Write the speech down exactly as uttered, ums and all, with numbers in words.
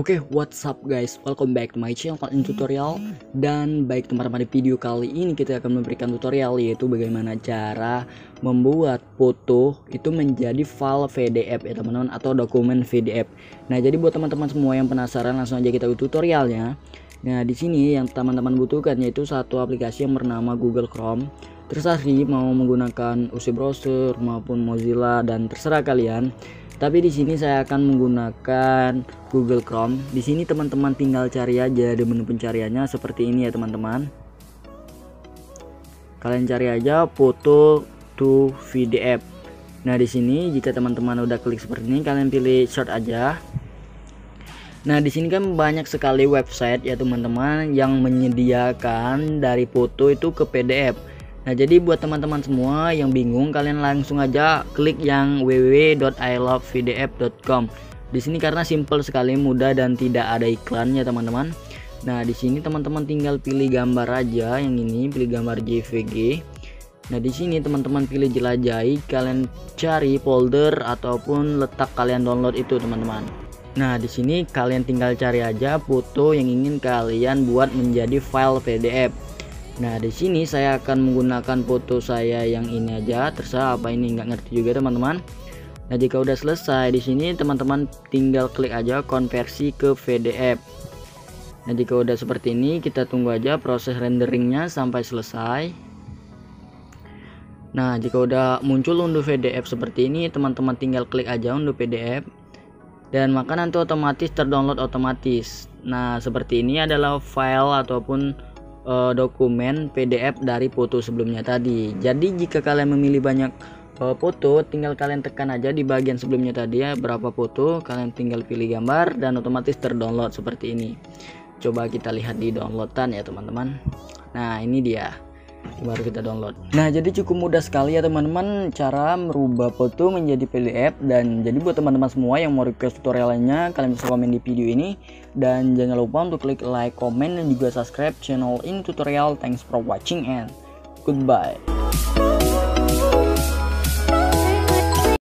Oke, okay, what's up guys, welcome back to my channel konten tutorial. Dan baik teman-teman, di video kali ini kita akan memberikan tutorial yaitu bagaimana cara membuat foto itu menjadi file P D F ya teman-teman, atau dokumen P D F. Nah, jadi buat teman-teman semua yang penasaran, langsung aja kita ke tutorialnya. Nah, di sini yang teman-teman butuhkan yaitu satu aplikasi yang bernama Google Chrome. Terserah sih mau menggunakan U C browser maupun Mozilla, dan terserah kalian. Tapi di sini saya akan menggunakan Google Chrome. Di sini teman-teman tinggal cari aja di menu pencariannya seperti ini ya teman-teman. Kalian cari aja foto to P D F. Nah, di sini jika teman-teman udah klik seperti ini, kalian pilih search aja. Nah, di sini kan banyak sekali website ya teman-teman yang menyediakan dari foto itu ke P D F. Nah, jadi buat teman-teman semua yang bingung, kalian langsung aja klik yang w w w dot i love p d f dot com. Di sini karena simple sekali, mudah, dan tidak ada iklannya teman-teman. Nah, di sini teman-teman tinggal pilih gambar aja, yang ini pilih gambar J P G. Nah, di sini teman-teman pilih jelajahi, kalian cari folder ataupun letak kalian download itu teman-teman. Nah, di sini kalian tinggal cari aja foto yang ingin kalian buat menjadi file P D F. Nah, di sini saya akan menggunakan foto saya yang ini aja, terserah apa ini, nggak ngerti juga teman-teman. Nah, jika udah selesai di sini teman-teman tinggal klik aja konversi ke P D F. Nah, jika udah seperti ini, kita tunggu aja proses renderingnya sampai selesai. Nah, jika udah muncul unduh P D F seperti ini, teman-teman tinggal klik aja unduh P D F. Dan maka nanti otomatis terdownload otomatis. Nah, seperti ini adalah file ataupun E, dokumen P D F dari foto sebelumnya tadi. Jadi jika kalian memilih banyak e, foto, tinggal kalian tekan aja di bagian sebelumnya tadi ya, berapa foto, kalian tinggal pilih gambar dan otomatis terdownload seperti ini. Coba kita lihat di downloadan ya teman-teman. Nah, ini dia, baru kita download. Nah, jadi cukup mudah sekali ya teman-teman cara merubah foto menjadi P D F. Dan jadi buat teman-teman semua yang mau request tutorial lainnya, kalian bisa komen di video ini. Dan jangan lupa untuk klik like, comment, dan juga subscribe channel ini tutorial. Thanks for watching and goodbye.